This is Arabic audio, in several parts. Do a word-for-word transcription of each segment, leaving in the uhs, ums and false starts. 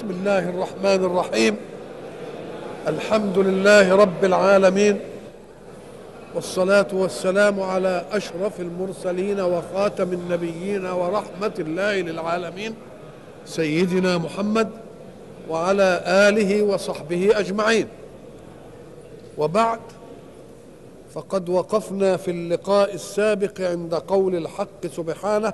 بسم الله الرحمن الرحيم. الحمد لله رب العالمين، والصلاة والسلام على أشرف المرسلين وخاتم النبيين ورحمة الله للعالمين سيدنا محمد وعلى آله وصحبه أجمعين. وبعد، فقد وقفنا في اللقاء السابق عند قول الحق سبحانه: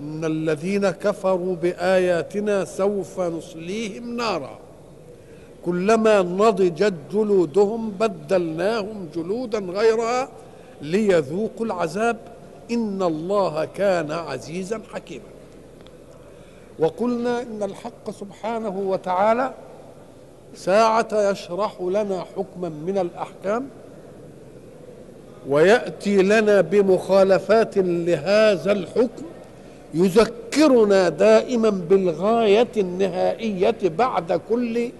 إن الذين كفروا بآياتنا سوف نصليهم نارا كلما نضجت جلودهم بدلناهم جلودا غيرها ليذوقوا العذاب إن الله كان عزيزا حكيما. وقلنا إن الحق سبحانه وتعالى ساعة يشرح لنا حكما من الأحكام ويأتي لنا بمخالفات لهذا الحكم يذكرنا دائما بالغاية النهائية بعد كل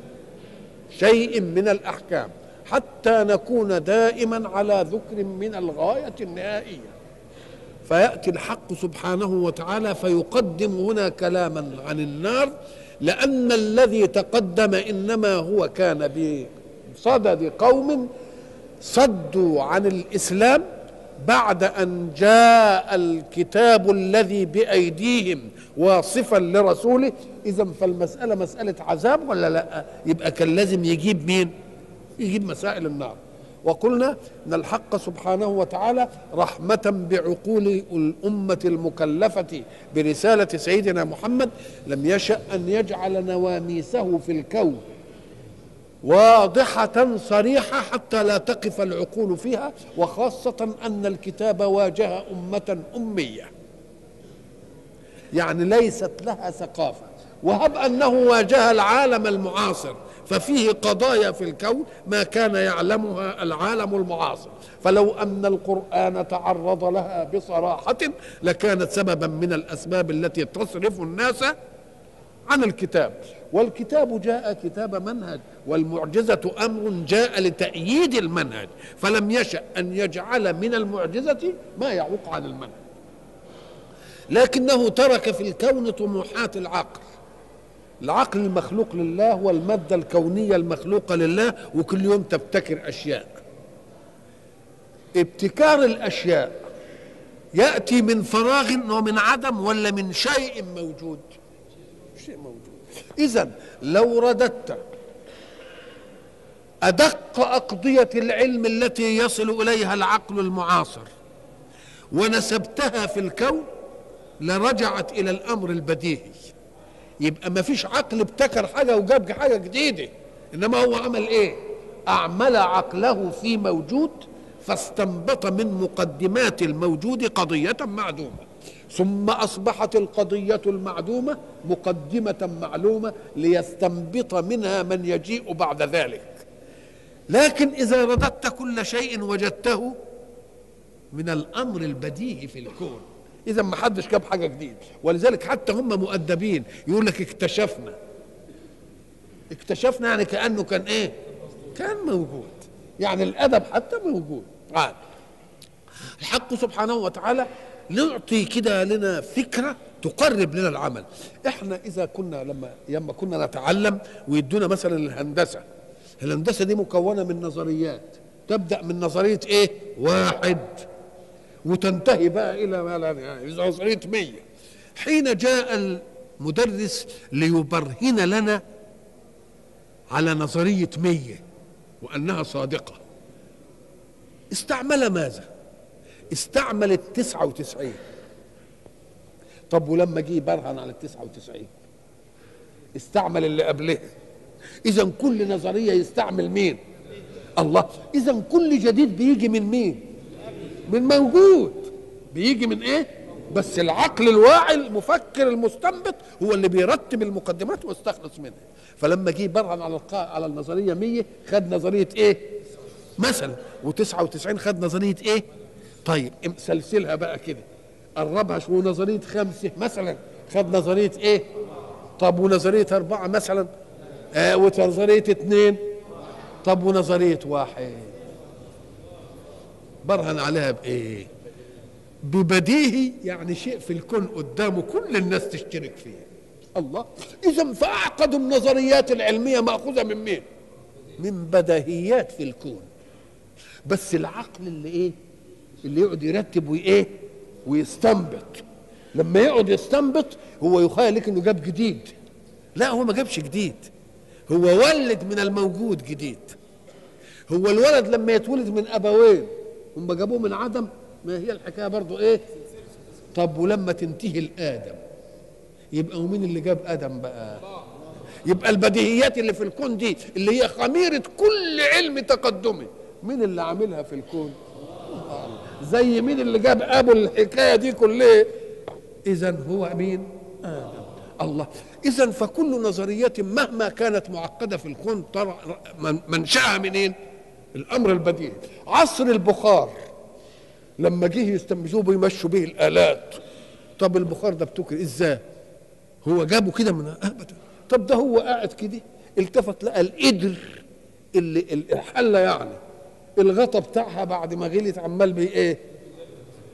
شيء من الأحكام حتى نكون دائما على ذكر من الغاية النهائية. فيأتي الحق سبحانه وتعالى فيقدم هنا كلاما عن النار، لأن الذي تقدم إنما هو كان بصدد قوم صدوا عن الإسلام بعد أن جاء الكتاب الذي بأيديهم واصفا لرسوله. إذا فالمسألة مسألة عذاب ولا لا؟ يبقى كان لازم يجيب مين؟ يجيب مسائل النار. وقلنا إن الحق سبحانه وتعالى رحمة بعقول الأمة المكلفة برسالة سيدنا محمد لم يشأ أن يجعل نواميسه في الكون واضحة صريحة حتى لا تقف العقول فيها، وخاصة أن الكتاب واجه أمة أمية، يعني ليست لها ثقافة، وهب أنه واجه العالم المعاصر، ففيه قضايا في الكون ما كان يعلمها العالم المعاصر، فلو أن القرآن تعرض لها بصراحة لكانت سببا من الأسباب التي تصرف الناس عن الكتاب. والكتاب جاء كتاب منهج، والمعجزة أمر جاء لتأييد المنهج، فلم يشأ أن يجعل من المعجزة ما يعوق عن المنهج، لكنه ترك في الكون طموحات العقل. العقل المخلوق لله والمادة الكونية المخلوقة لله، وكل يوم تبتكر أشياء. ابتكار الأشياء يأتي من فراغ ومن عدم ولا من شيء موجود؟ شيء موجود. إذن لو رددت أدق أقضية العلم التي يصل إليها العقل المعاصر ونسبتها في الكون لرجعت إلى الأمر البديهي. يبقى ما فيش عقل ابتكر حاجة وجاب حاجة جديدة، إنما هو عمل إيه؟ أعمل عقله في موجود فاستنبط من مقدمات الموجود قضية معدومة، ثم أصبحت القضية المعدومة مقدمة معلومة ليستنبط منها من يجيء بعد ذلك. لكن إذا رددت كل شيء وجدته من الأمر البديهي في الكون، إذا ما حدش جاب حاجة جديدة. ولذلك حتى هم مؤدبين يقول لك اكتشفنا اكتشفنا يعني كأنه كان إيه؟ كان موجود، يعني الأدب حتى موجود عادي. الحق سبحانه وتعالى نعطي كده لنا فكرة تقرب لنا العمل. احنا اذا كنا لما لما كنا نتعلم ويدونا مثلا الهندسة، الهندسة دي مكونة من نظريات، تبدأ من نظرية ايه؟ واحد، وتنتهي بقى الى نظرية مية. حين جاء المدرس ليبرهن لنا على نظرية مية وأنها صادقة، استعمل ماذا؟ استعمل التسعة وتسعين. طب ولما جه برهن على التسعة وتسعين استعمل اللي قبلها. إذا كل نظرية يستعمل مين؟ الله. إذا كل جديد بيجي من مين؟ من موجود، بيجي من إيه؟ بس العقل الواعي المفكر المستنبط هو اللي بيرتب المقدمات ويستخلص منها. فلما جه برهن على على النظرية مية خد نظرية إيه؟ مثلا، وتسعة وتسعين خد نظرية إيه؟ طيب سلسلها بقى كده، قربها شويه. نظريه خمسه مثلا خد نظريه ايه؟ طب ونظريه اربعه مثلا، آه ونظريه اثنين، طب ونظريه واحد. برهن عليها بايه؟ ببديهي، يعني شيء في الكون قدامه كل الناس تشترك فيه. الله. إذا فأعقدوا النظريات العلمية مأخوذة من مين؟ من بديهيات في الكون. بس العقل اللي إيه؟ اللي يقعد يرتب وإيه؟ ويستنبط. لما يقعد يستنبط هو يخيل لك إنه جاب جديد. لا، هو ما جابش جديد، هو ولد من الموجود جديد. هو الولد لما يتولد من أبوين هم جابوه من عدم، ما هي الحكاية برضو إيه؟ طب ولما تنتهي الآدم يبقى ومين اللي جاب آدم بقى؟ يبقى البديهيات اللي في الكون دي اللي هي خميرة كل علم تقدمي مين اللي عاملها في الكون؟ الله. زي مين اللي جاب أبو الحكاية دي كلها؟ إذا هو مين؟ آدم. الله. إذا فكل نظرية مهما كانت معقدة في الكون منشأها منين؟ الأمر البديهي. عصر البخار لما جه يستنبذوه بيمشوا به الآلات. طب البخار ده بتوكل إزاي؟ هو جابه كده من أبدا. طب ده هو قاعد كده التفت لقى القدر اللي الحلة يعني الغطا بتاعها بعد ما غليت عمال بي إيه؟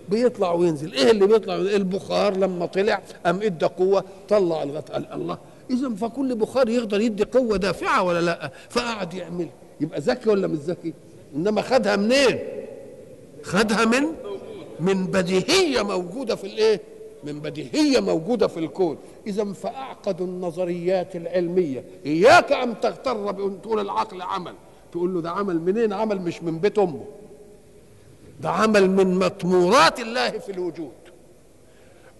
بيطلع وينزل. إيه اللي بيطلع وينزل؟ البخار لما طلع قام إدى قوة طلع الغطا. قال الله. إذا فكل بخار يقدر يدي قوة دافعة ولا لأ؟ فقعد يعملها. يبقى ذكي ولا مش ذكي؟ إنما خدها منين؟ خدها من من بديهية موجودة في الإيه؟ من بديهية موجودة في الكون. إذا فأعقدوا النظريات العلمية. إياك أن تغتر أن تقول العقل عمل، تقول له ده عمل منين؟ عمل مش من بيت أمه، ده عمل من مطمورات الله في الوجود.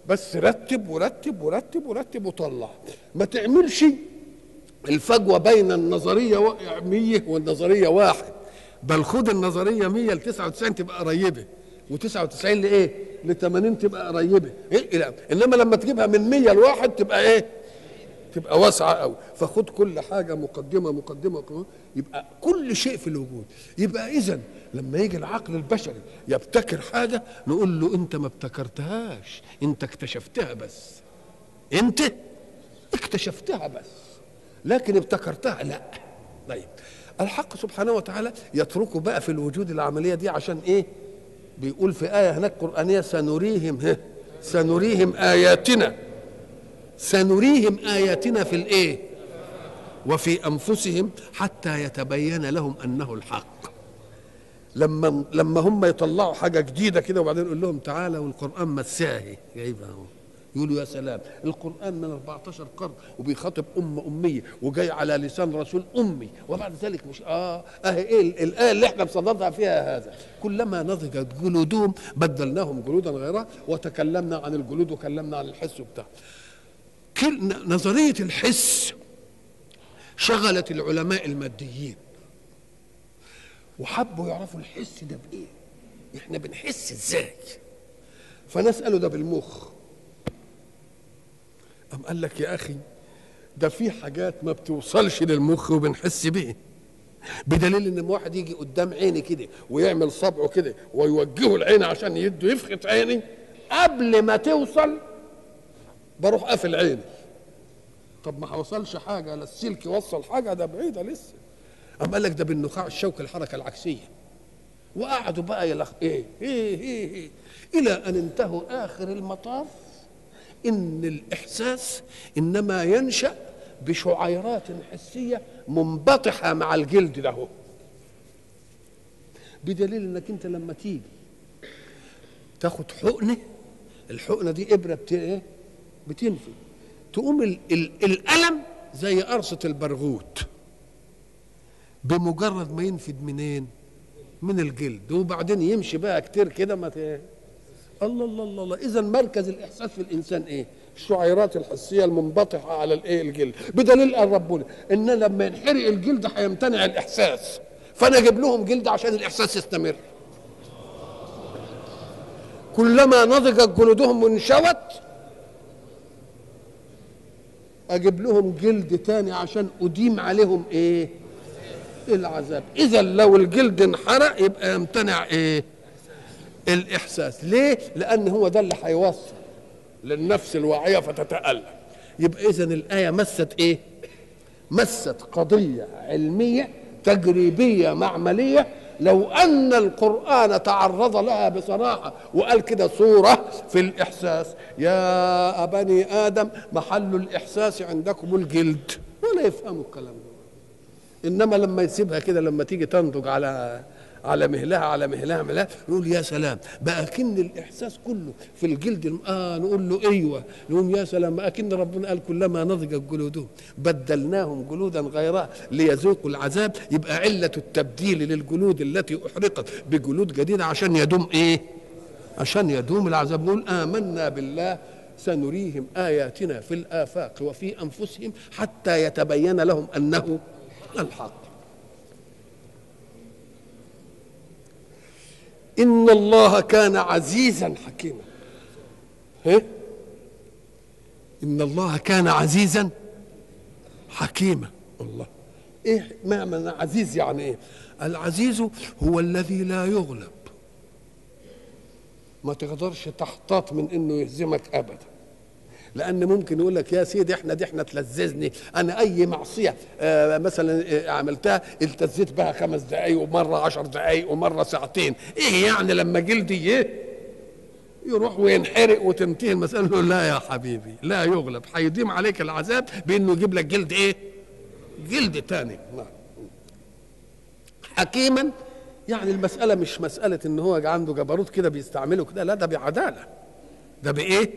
بس رتب ورتب ورتب ورتب وطلع. ما تعملش الفجوة بين النظرية مية والنظرية واحد، بل خد النظرية مية لتسعة وتسعين تبقى قريبة، وتسعة وتسعين لإيه؟ لتمانين تبقى قريبة. إيه؟ إنما لما تجيبها من مية لواحد تبقى إيه؟ تبقى واسعة أوي. فخد كل حاجة مقدمة مقدمة مقدمة يبقى كل شيء في الوجود. يبقى إذا لما يجي العقل البشري يبتكر حاجة نقول له أنت ما ابتكرتهاش، أنت اكتشفتها بس. أنت اكتشفتها بس، لكن ابتكرتها لا. طيب الحق سبحانه وتعالى يتركه بقى في الوجود العملية دي عشان إيه؟ بيقول في آية هناك قرآنية سنريهم سنريهم آياتنا سنريهم آياتنا في الإيه؟ وفي أنفسهم حتى يتبين لهم أنه الحق. لما لما هم يطلعوا حاجة جديدة كده وبعدين يقول لهم تعالوا القرآن مساهي جايبها أهو، يقولوا يا سلام القرآن من أربعتاشر قرن وبيخاطب أمة أمية وجاي على لسان رسول أمي وبعد ذلك مش آه أهي إيه الآية اللي إحنا بصددها فيها هذا. كلما نضجت جلودهم بدلناهم جلودا غيرها وتكلمنا عن الجلود وكلمنا عن الحس بتاعها. نظرية الحس شغلت العلماء الماديين وحبوا يعرفوا الحس ده بإيه؟ إحنا بنحس إزاي؟ فنسأله ده بالمخ. قام قال لك يا أخي ده في حاجات ما بتوصلش للمخ وبنحس بيه، بدليل إن واحد يجي قدام عيني كده ويعمل صبعه كده ويوجهه العين عشان يده يفخت عيني، قبل ما توصل بروح قافل عيني. طب ما هوصلش حاجه، لا السلك يوصل حاجه، ده بعيده لسه. قام قال لك ده بالنخاع الشوكي الحركه العكسيه. وقعدوا بقى يلخ ايه ايه ايه ايه الى ان انتهوا اخر المطاف ان الاحساس انما ينشا بشعيرات حسيه منبطحه مع الجلد له، بدليل انك انت لما تيجي تاخد حقنه، الحقنه دي ابره بت ايه بتنفي، تقوم ال ال الألم زي قرصة البرغوت بمجرد ما ينفد منين؟ من الجلد. وبعدين يمشي بقى كتير كده ما ت... الله الله الله الله. إذا مركز الإحساس في الإنسان إيه؟ الشعيرات الحسية المنبطحة على الإيه؟ الجلد. بدليل قال ربنا إن لما ينحرق الجلد هيمتنع الإحساس، فأنا أجيب لهم جلد عشان الإحساس يستمر. كلما نضجت جلودهم وانشوت اجيب لهم جلد تاني عشان اديم عليهم ايه؟ العذاب. اذا لو الجلد انحرق يبقى يمتنع ايه؟ الاحساس. ليه؟ لان هو ده اللي هيوصل للنفس الواعيه فتتالم. يبقى اذا الايه مست ايه؟ مست قضيه علميه تجريبيه معمليه لو أن القرآن تعرض لها بصراحة وقال كده صورة في الإحساس، يا بني آدم محل الإحساس عندكم الجلد، ولا يفهموا الكلام ده. إنما لما يسيبها كده، لما تيجي تنضج على على مهلها على مهلها مهلها، نقول يا سلام بقى كن الإحساس كله في الجلد. آه نقول له أيوه، نقول يا سلام بقى كن ربنا قال كلما نضجت جلودهم بدلناهم جلودا غيرها ليذوقوا العذاب. يبقى علة التبديل للجلود التي أحرقت بجلود جديدة عشان يدوم إيه؟ عشان يدوم العذاب. نقول آمنا بالله سنريهم آياتنا في الآفاق وفي أنفسهم حتى يتبين لهم أنه الحق. إن الله كان عزيزا حكيما. إيه؟ إن الله كان عزيزا حكيما. الله إيه معنى عزيز؟ يعني إيه؟ العزيز هو الذي لا يغلب، ما تقدرش تحتاط من إنه يهزمك أبدا، لأن ممكن يقول لك يا سيدي إحنا دي إحنا تلززني، أنا أي معصية آه مثلا آه عملتها التزيت بها خمس دقايق ومرة عشر دقايق ومرة ساعتين، إيه يعني لما جلدي إيه؟ يروح وينحرق وتنتهي المسألة. له لا يا حبيبي، لا يغلب، هيديم عليك العذاب بإنه يجيب لك جلد إيه؟ جلد تاني. حكيما يعني المسألة مش مسألة إن هو عنده جبروت كده بيستعمله كده، لا ده بعدالة، ده بإيه؟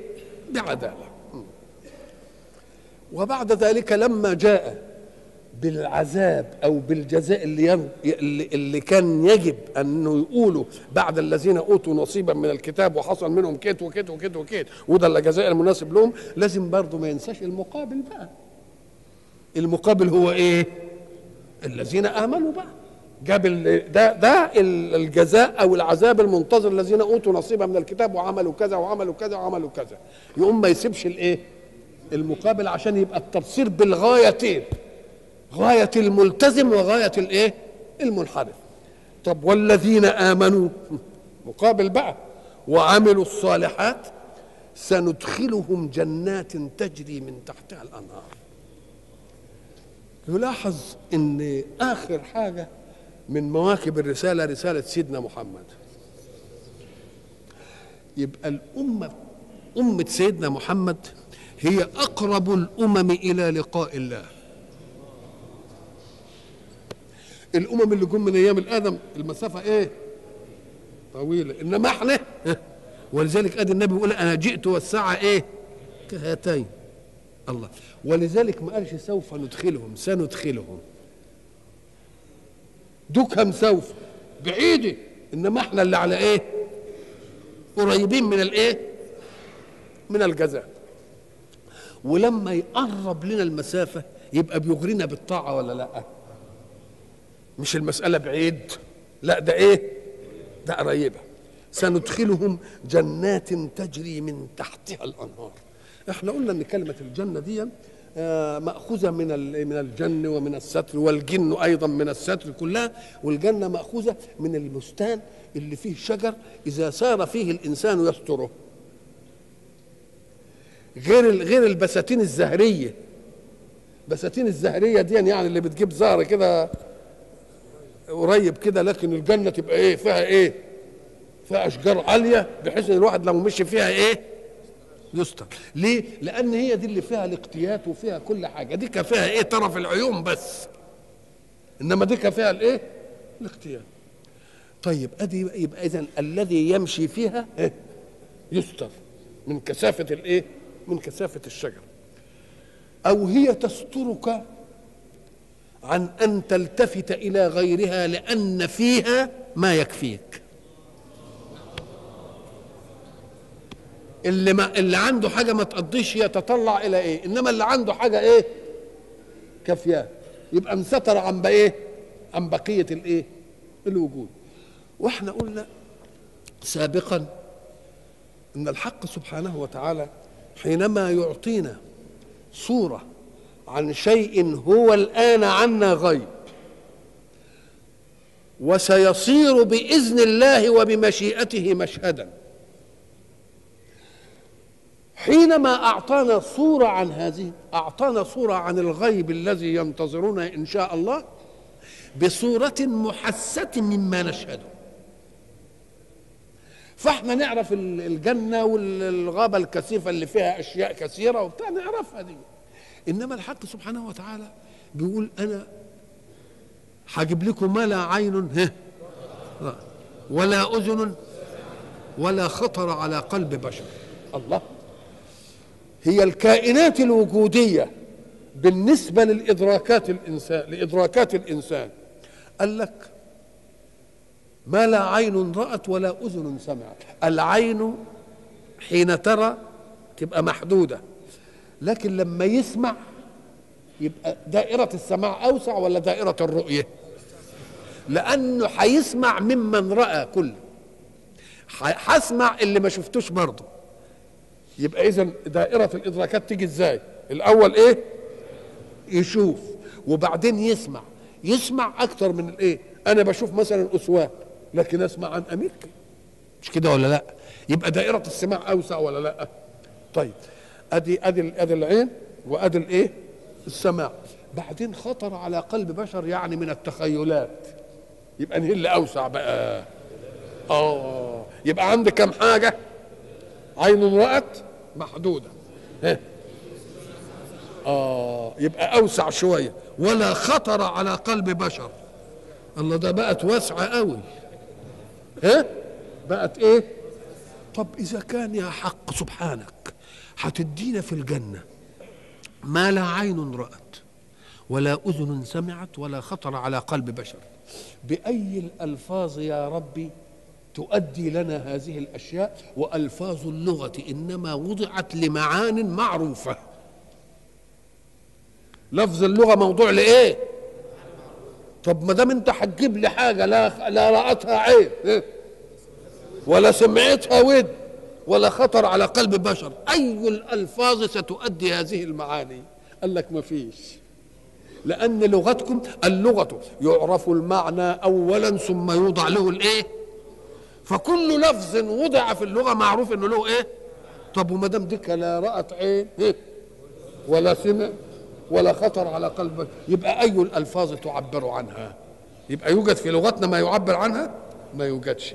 بعدالة. وبعد ذلك لما جاء بالعذاب او بالجزاء اللي اللي كان يجب انه يقوله بعد الذين اوتوا نصيبا من الكتاب وحصل منهم كيت وكيت وكيت وكيت وده الجزاء المناسب لهم، لازم برضه ما ينساش المقابل بقى. المقابل هو ايه؟ الذين امنوا بقى. جاب ده ده الجزاء او العذاب المنتظر، الذين اوتوا نصيبا من الكتاب وعملوا كذا وعملوا كذا وعملوا كذا. يقوم ما يسيبش الايه؟ المقابل، عشان يبقى التبصير بالغايتين، غاية الملتزم وغاية الايه؟ المنحرف. طب والذين آمنوا مقابل بقى وعملوا الصالحات سندخلهم جنات تجري من تحتها الأنهار. يلاحظ ان آخر حاجة من مواكب الرسالة رسالة سيدنا محمد. يبقى الأمة أمة سيدنا محمد هي أقرب الأمم إلى لقاء الله. الأمم اللي جم من أيام الآدم المسافة إيه؟ طويلة، إنما إحنا ولذلك آدي النبي يقول أنا جئت والساعة إيه؟ كهاتين. الله، ولذلك ما قالش سوف ندخلهم، سندخلهم. دوكهم سوف بعيدة، إنما إحنا اللي على إيه؟ قريبين من الإيه؟ من الجزاء. ولما يقرب لنا المسافة يبقى بيغرينا بالطاعة ولا لأ؟ مش المسألة بعيد، لا ده إيه؟ ده قريبة. سندخلهم جنات تجري من تحتها الأنهار. إحنا قلنا إن كلمة الجنة دي مأخوذة من من الجن ومن الستر، والجن أيضا من الستر كلها، والجنة مأخوذة من البستان اللي فيه شجر إذا سار فيه الإنسان يستره، غير غير البساتين الزهريه. البساتين الزهريه دي يعني اللي بتجيب زهر كده قريب كده، لكن الجنه تبقى ايه؟ فيها ايه؟ فيها اشجار عاليه بحيث ان الواحد لو مشي فيها ايه؟ يستر. ليه؟ لان هي دي اللي فيها الاقتيات وفيها كل حاجه، دي كفاها ايه؟ طرف العيون بس، انما دي كفاها الايه؟ الاقتيات. طيب ادي يبقى اذا الذي يمشي فيها إيه؟ يستر من كثافه الايه؟ من كثافة الشجر. أو هي تسترك عن أن تلتفت إلى غيرها لأن فيها ما يكفيك. اللي, ما اللي عنده حاجة ما تقضيش يتطلع إلى إيه، إنما اللي عنده حاجة إيه؟ كافية، يبقى مستر عن بإيه؟ عن بقية الإيه؟ الوجود. وإحنا قلنا سابقا إن الحق سبحانه وتعالى حينما يعطينا صورة عن شيء هو الآن عنا غيب وسيصير بإذن الله وبمشيئته مشهدا، حينما أعطانا صورة عن هذه أعطانا صورة عن الغيب الذي ينتظرنا إن شاء الله، بصورة محسة مما نشهده. فاحنا نعرف الجنة والغابة الكثيفة اللي فيها أشياء كثيرة وبتاع نعرفها دي، إنما الحق سبحانه وتعالى بيقول أنا هجيب لكم ما لا عين ولا أذن ولا خطر على قلب بشر. الله، هي الكائنات الوجودية بالنسبة للإدراكات الإنسان لإدراكات الإنسان قال لك ما لا عين رأت ولا أذن سمعت. العين حين ترى تبقى محدودة، لكن لما يسمع يبقى دائرة السماع أوسع ولا دائرة الرؤية؟ لأنه هيسمع ممن رأى كله، هسمع اللي ما شفتوش برضه. يبقى إذن دائرة الإدراكات تيجي إزاي؟ الأول إيه؟ يشوف وبعدين يسمع. يسمع أكتر من الإيه؟ أنا بشوف مثلا أسواق لكن أسمع عن أمريكا، مش كده ولا لأ؟ يبقى دائرة السماع أوسع ولا لأ؟ طيب أدي أدي أدي العين وأدي الإيه؟ السماع. بعدين خطر على قلب بشر يعني من التخيلات، يبقى نهل أوسع بقى. آه يبقى عندي كم حاجة؟ عين رأت محدودة، آه يبقى أوسع شوية. ولا خطر على قلب بشر، الله ده بقت واسعة قوي، ها بقت إيه؟ طب إذا كان يا حق سبحانك هتدينا في الجنة ما لا عين رأت ولا أذن سمعت ولا خطر على قلب بشر، بأي الألفاظ يا ربي تؤدي لنا هذه الأشياء؟ وألفاظ اللغة إنما وضعت لمعان معروفة. لفظ اللغة موضوع لإيه؟ طب ما دام أنت هتجيب لي حاجة لا لا رأتها عين ولا سمعتها ود ولا خطر على قلب بشر، أي الألفاظ ستؤدي هذه المعاني؟ قال لك ما فيش، لأن لغتكم اللغة يعرف المعنى أولا ثم يوضع له الإيه؟ فكل لفظ وضع في اللغة معروف إنه له إيه؟ طب وما دام ديك لا رأت عين ولا سمع ولا خطر على قلب، يبقى أي الألفاظ تعبر عنها؟ يبقى يوجد في لغتنا ما يعبر عنها؟ ما يوجدش.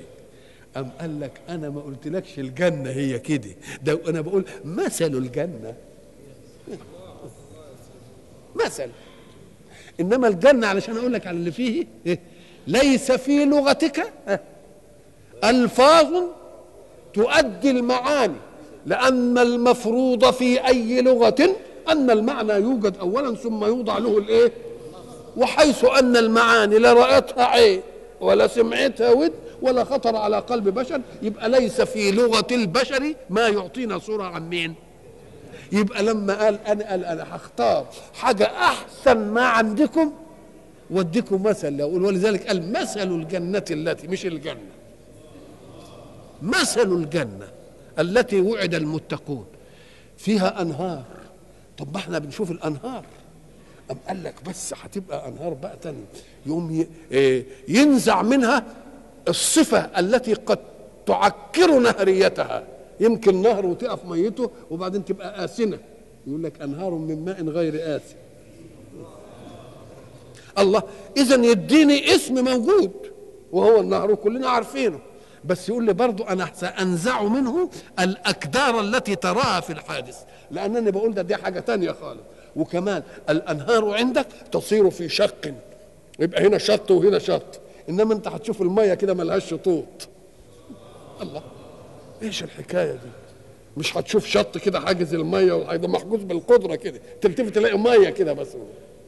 أم قال لك أنا ما قلتلكش الجنة هي كده، ده أنا بقول مثل الجنة مثل، إنما الجنة علشان أقول لك على اللي فيه ليس في لغتك ألفاظ تؤدي المعاني، لأن المفروض في أي لغة أن المعنى يوجد أولا ثم يوضع له الإيه؟ وحيث أن المعاني لا رأتها عين ولا سمعتها ود ولا خطر على قلب بشر، يبقى ليس في لغة البشر ما يعطينا صورة عن مين. يبقى لما قال أنا قال أنا هختار حاجة أحسن ما عندكم وأديكم مثل، ولذلك قال مثل الجنة التي، مش الجنة، مثل الجنة التي وعد المتقون فيها أنهار. طب ما احنا بنشوف الأنهار، أم قال لك بس هتبقى أنهار بقى تاني يوم ينزع منها الصفة التي قد تعكر نهريتها، يمكن نهر وتقف ميته وبعدين تبقى آسنة، يقول لك أنهار من ماء غير آسن. الله، إذن يديني اسم موجود وهو النهر وكلنا عارفينه، بس يقول لي برضو أنا سأنزع منه الأكدار التي تراها في الحادث، لأنني بقول ده دي حاجة تانية خالص. وكمان الأنهار عندك تصير في شق، يبقى هنا شط وهنا شط، إنما أنت هتشوف المية كده ملهاش شطوط. الله، إيش الحكاية دي؟ مش هتشوف شط كده حاجز المية وهيبقى محجوز بالقدرة كده، تلتفت تلاقي مية كده بس.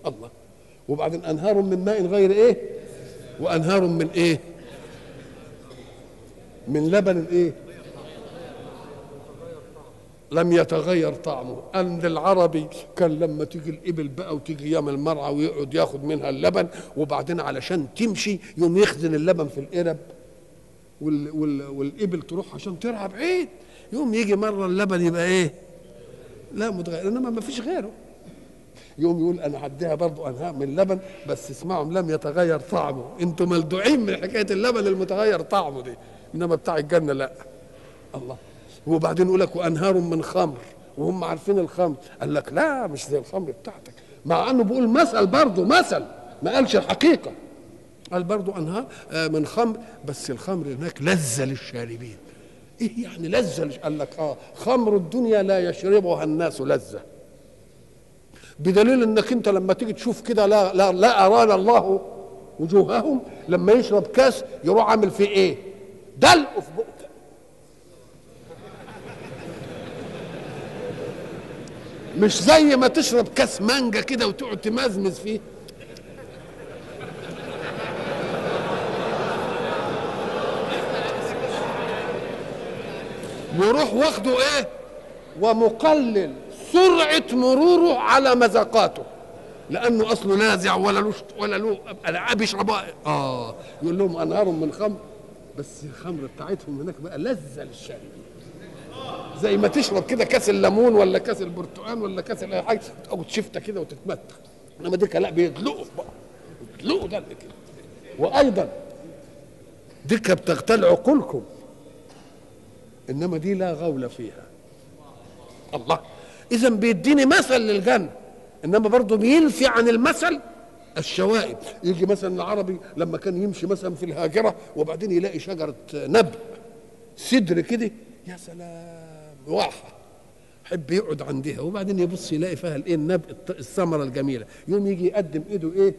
الله، وبعدين أنهار من ماء غير إيه؟ وأنهار من إيه؟ من لبن ايه؟ لم يتغير طعمه. ان العربي كان لما تيجي الابل بقى وتيجي يام المرعى ويقعد ياخد منها اللبن، وبعدين علشان تمشي يوم يخزن اللبن في القرب وال وال والابل تروح عشان ترعى بعيد، يوم يجي مره اللبن يبقى ايه؟ لا متغير، انما ما فيش غيره. يوم يقول انا هديها برضه انهار من لبن، بس اسمعهم لم يتغير طعمه، انتم ملدوعين من حكايه اللبن المتغير طعمه دي، انما بتاع الجنه لا. الله، وبعدين يقول لك وانهار من خمر، وهم عارفين الخمر، قال لك لا مش زي الخمر بتاعتك، مع انه بيقول مثل برضه مثل، ما قالش الحقيقه، قال برضو أنهار من خمر، بس الخمر هناك لذة للشاربين. إيه يعني لذة؟ قال لك آه خمر الدنيا لا يشربها الناس لذة، بدليل أنك أنت لما تيجي تشوف كده لا, لا, لا أران الله وجوههم، لما يشرب كاس يروح عامل فيه إيه؟ دلق في بقه. مش زي ما تشرب كاس مانجا كده وتقعد تمزمز فيه. ويروح واخده ايه؟ ومقلل سرعه مروره على مذاقاته، لانه اصله نازع ولا له ولا له العاب يشربها. اه يقول لهم انهار من خمر، بس الخمر بتاعتهم هناك بقى لذه للشاربين، زي ما تشرب كده كاس الليمون ولا كاس البرتقال ولا كاس اي حاجه او شفته كده وتتمتع. انما دي لا، بيدلقوا بقى، بيدلقوا ده كده. وايضا ديك بتغتال عقولكم، انما دي لا غول فيها. الله، اذا بيديني مثل للجنه، انما برضه بينفي عن المثل الشوائب. يجي مثلا العربي لما كان يمشي مثلا في الهاجره وبعدين يلاقي شجره نبق سدر كده، يا سلام واحة، يحب يقعد عندها، وبعدين يبص يلاقي فيها الايه؟ النبق، الثمره الجميله، يوم يجي يقدم ايده ايه؟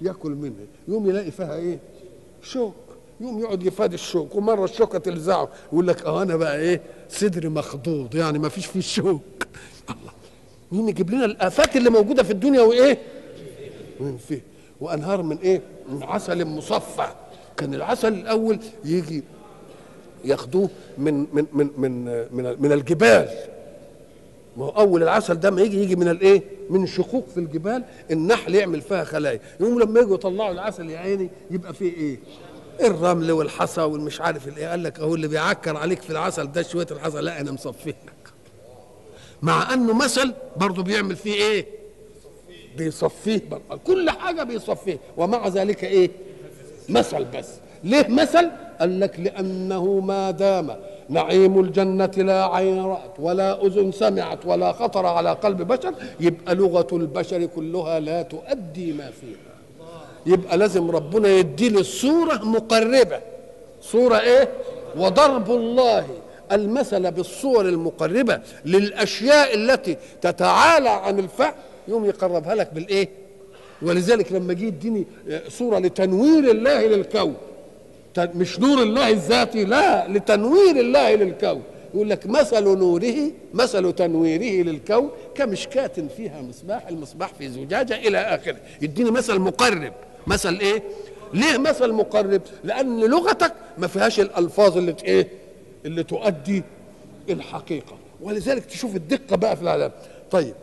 ياكل منها، يوم يلاقي فيها ايه؟ شوك، يوم يقعد يفادي الشوك، ومره الشوكه تلزعه يقول لك اه انا بقى ايه؟ صدري مخضوض، يعني ما فيش فيه شوك. الله، مين يجيب لنا الافات اللي موجوده في الدنيا وايه؟ وين فيه؟ وانهار من ايه؟ من عسل مصفى. كان العسل الاول يجي ياخدوه من من من من من, من الجبال. ما هو اول العسل ده ما يجي يجي من الايه؟ من شقوق في الجبال، النحل يعمل فيها خلايا، يقوم لما يجوا يطلعوا العسل يا عيني يبقى فيه ايه؟ الرمل والحصى والمش عارف الايه. قال لك اهو اللي بيعكر عليك في العسل ده شويه الحصى، لا انا مصفيه لك. مع انه مثل برضه بيعمل فيه ايه؟ بيصفيه، بيصفيه كل حاجه بيصفيه، ومع ذلك ايه؟ مثل. بس ليه مثل؟ قال لك لأنه ما دام نعيم الجنة لا عين رأت ولا أذن سمعت ولا خطر على قلب بشر، يبقى لغة البشر كلها لا تؤدي ما فيها. يبقى لازم ربنا يديله الصورة مقربة. صورة إيه؟ وضرب الله المثل بالصور المقربة للأشياء التي تتعالى عن الفعل، يوم يقربها لك بالإيه؟ ولذلك لما جه يديني صورة لتنوير الله للكون، مش نور الله الذاتي، لا، لتنوير الله للكون، يقول لك مثل نوره مثل تنويره للكون كمشكاة فيها مصباح، المصباح في زجاجة، إلى آخره. يديني مثل مقرب. مثل إيه؟ ليه مثل مقرب؟ لأن لغتك ما فيهاش الألفاظ اللي إيه؟ اللي تؤدي الحقيقة. ولذلك تشوف الدقة بقى في العلام. طيب،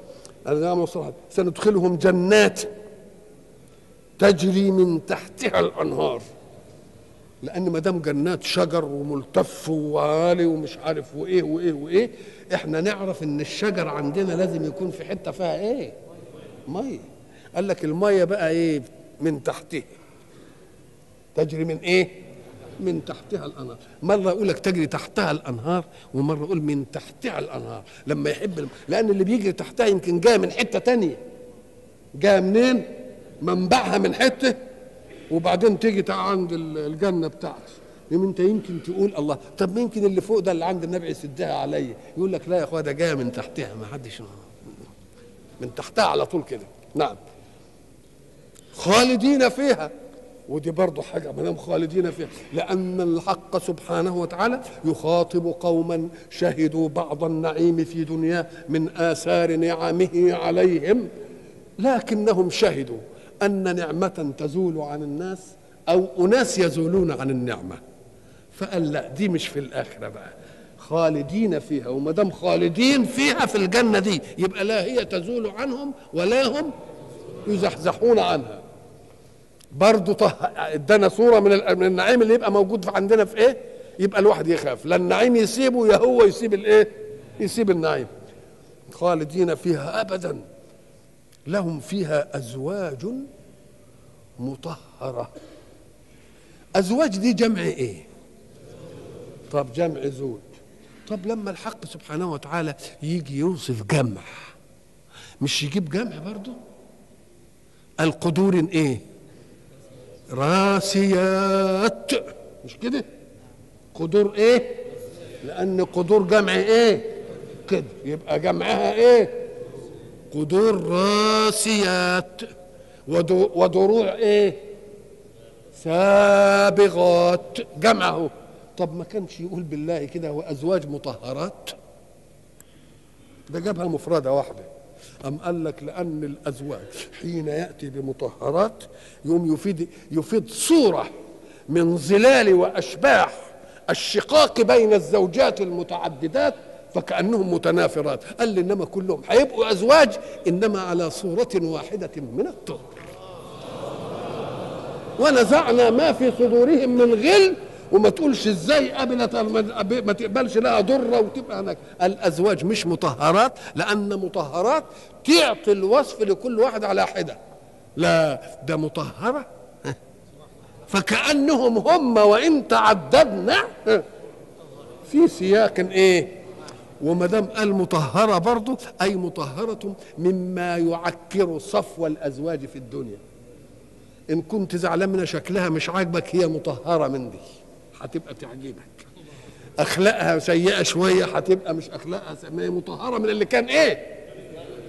أنا سندخلهم جنات تجري من تحتها الأنهار، لأن ما دام جنات شجر وملتف وعالي ومش عارف وإيه وإيه وإيه، إحنا نعرف إن الشجر عندنا لازم يكون في حتة فيها إيه؟ مية. قال لك المية بقى إيه؟ من تحتها تجري، من إيه؟ من تحتها الأنهار. مرة يقول لك تجري تحتها الأنهار، ومرة يقول من تحتها الأنهار، لما يحب الم... لأن اللي بيجري تحتها يمكن جاي من حتة تانية، جاي منين؟ منبعها من حتة، وبعدين تيجي عند الجنه بتاعتي. يوم انت يمكن تقول الله، طب ممكن اللي فوق ده اللي عند النبي يسدها عليا، يقول لك لا يا اخويا، ده جايه من تحتها، ما حدش من تحتها على طول كده. نعم، خالدين فيها، ودي برضه حاجه، ما دام خالدين فيها، لان الحق سبحانه وتعالى يخاطب قوما شهدوا بعض النعيم في دنياه من اثار نعمه عليهم، لكنهم شهدوا أن نعمة تزول عن الناس أو أناس يزولون عن النعمة، فقال لا، دي مش في الآخرة بقى، خالدين فيها. وما دام خالدين فيها في الجنة دي، يبقى لا هي تزول عنهم ولا هم يزحزحون عنها. برضو ادانا صورة من النعيم اللي يبقى موجود عندنا في إيه؟ يبقى الواحد يخاف، لا النعيم يسيبه، يا هو يسيب الإيه؟ يسيب النعيم. خالدين فيها أبداً، لهم فيها أزواج مطهرة. أزواج دي جمع إيه؟ طب جمع زوج. طب لما الحق سبحانه وتعالى يجي يوصف جمع، مش يجيب جمع برضه؟ القدور إيه؟ راسيات، مش كده؟ قدور ايه؟ لأن قدور جمع ايه؟ كده يبقى جمعها ايه؟ قدور راسيات. ودروع ايه؟ سابغات، جمعه. طب ما كانش يقول بالله كده وأزواج مطهرات؟ ده جابها مفردة واحدة. أم قال لك لأن الأزواج حين يأتي بمطهرات يوم يفيد يفيد صورة من ظلال وأشباح الشقاق بين الزوجات المتعددات فكأنهم متنافرات. قال لي إنما كلهم هيبقوا أزواج إنما على صورة واحدة من الطهر، ونزعنا ما في صدورهم من غل. وما تقولش ازاي قبلت ما تقبلش لها ضره وتبقى هناك. الازواج مش مطهرات لان مطهرات تعطي الوصف لكل واحد على حده، لا ده مطهره فكانهم هم وان تعددنا في سياق ايه. وما دام قال مطهره برضه اي مطهره مما يعكر صفو الازواج في الدنيا. ان كنت زعلان من شكلها مش عاجبك هي مطهره من دي هتبقى تعجبك، اخلاقها سيئه شويه هتبقى مش اخلاقها مطهره من اللي كان ايه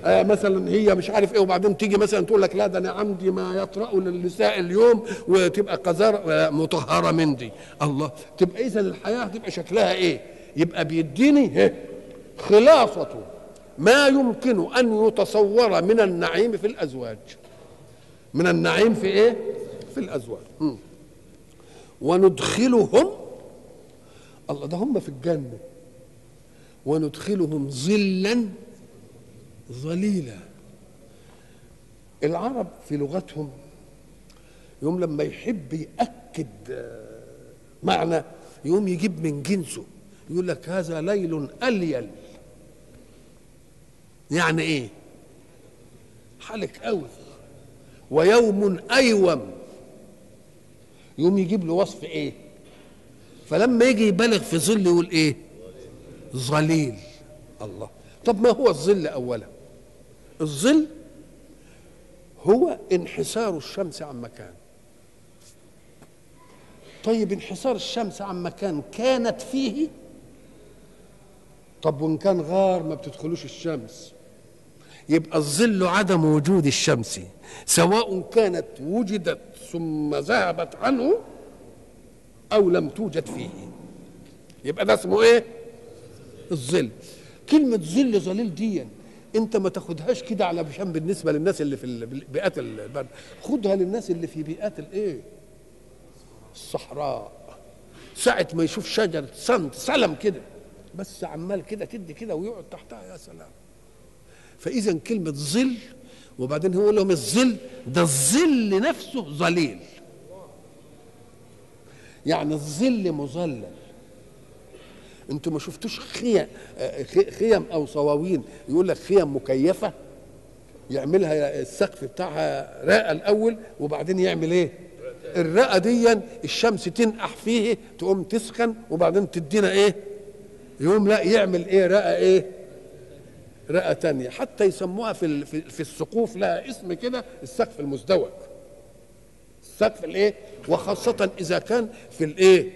آه مثلا هي مش عارف ايه، وبعدين تيجي مثلا تقول لك لا ده انا عندي ما يطرأ للنساء اليوم وتبقى قذاره مطهره من دي. الله، تبقى اذا الحياه هتبقى شكلها ايه؟ يبقى بيديني خلاصه ما يمكن ان يتصور من النعيم في الازواج، من النعيم في ايه؟ في الازواج. م. وندخلهم، الله ده هم في الجنة، وندخلهم ظلا ظليلا. العرب في لغتهم يوم لما يحب يأكد معنى يوم يجيب من جنسه، يقول لك هذا ليل أليل. يعني ايه؟ حالك قوي. ويوم أيوم، يوم يجيب له وصف ايه؟ فلما يجي يبالغ في ظل يقول ايه؟ ظليل. الله، طب ما هو الظل اولا؟ الظل هو انحسار الشمس عن مكان. طيب انحسار الشمس عن مكان كانت فيه، طب وان كان غار ما بتدخلوش الشمس، يبقى الظل عدم وجود الشمس سواء كانت وجدت ثم ذهبت عنه أو لم توجد فيه، يبقى ده اسمه إيه؟ الظل. كلمة ظل ظليل دي أنت ما تاخدهاش كده على بشام بالنسبة للناس اللي في بيئات البرد، خدها للناس اللي في بيئات الإيه؟ الصحراء. ساعة ما يشوف شجرة صمت سلم كده بس عمال كده تدي كده ويقعد تحتها، يا سلام. فإذا كلمة ظل، وبعدين هو يقول لهم الظل ده الظل نفسه ظليل، يعني الظل مظلل. انتوا ما شفتوش خيم خيم او صواوين يقول لك خيم مكيفه يعملها السقف بتاعها راقه الاول وبعدين يعمل ايه؟ الراقه دي الشمس تنقح فيه تقوم تسخن وبعدين تدينا ايه؟ يقوم لا يعمل ايه؟ راقه ايه؟ رأى تانية. حتى يسموها في في السقوف لها اسم كده، السقف المزدوج، السقف الايه، وخاصة إذا كان في الايه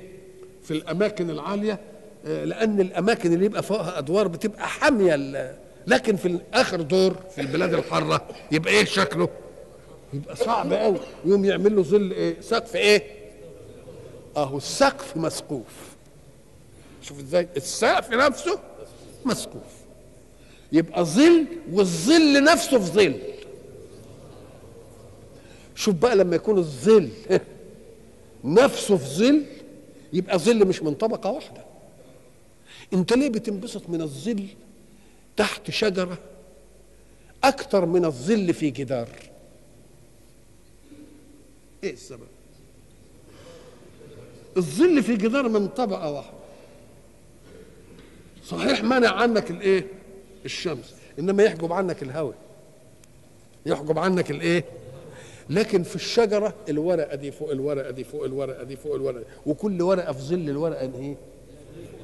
في الأماكن العالية، لأن الأماكن اللي يبقى فوقها أدوار بتبقى حامية، لكن في آخر دور في البلاد الحارة يبقى ايه شكله؟ يبقى صعب قوي. يوم يعمل له ظل ايه؟ سقف ايه؟ أهو السقف مسقوف. شوف ازاي السقف نفسه مسقوف. يبقى ظل والظل نفسه في ظل. شوف بقى لما يكون الظل نفسه في ظل يبقى ظل مش من طبقة واحدة. انت ليه بتنبسط من الظل تحت شجرة أكتر من الظل في جدار؟ إيه السبب؟ الظل في جدار من طبقة واحدة صحيح، منع عنك الإيه؟ الشمس، انما يحجب عنك الهواء، يحجب عنك الايه. لكن في الشجره الورقه دي فوق الورقه دي فوق الورقه دي فوق الورقه دي، وكل ورقه في ظل الورقه الايه